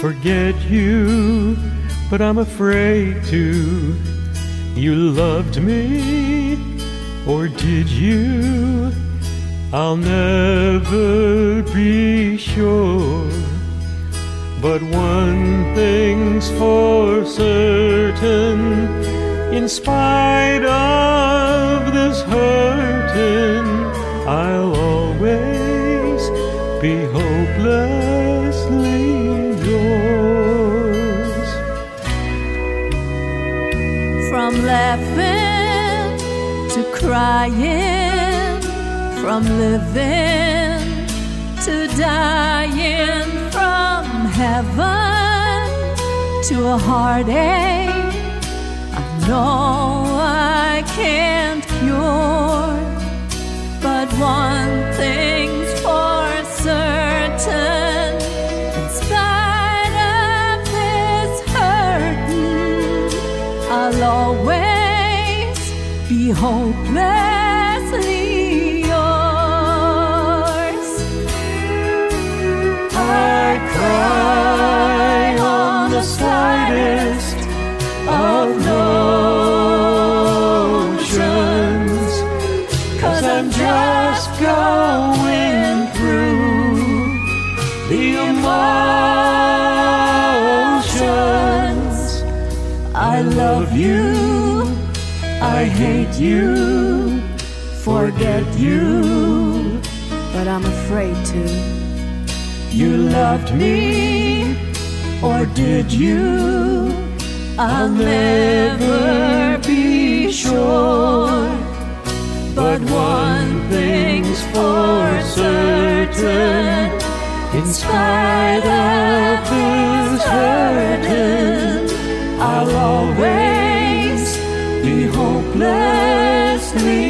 forget you, but I'm afraid to. You loved me, or did you? I'll never be sure, but one thing's for certain, in spite of this hurting, I'll always be hopelessly yours. From laughing to crying, from living to dying, from heaven to a heartache I know I can't cure, but one thing's for certain, in spite of this hurting, I'll always be hopelessly yours. I cry on the slightest of notions, 'cause I'm just going through the emotions. I love you, I hate you, forget you, but I'm afraid to. You loved me, or did you? I'll never be sure, but one thing's for certain, in spite of this hurting, I'll always be hopelessly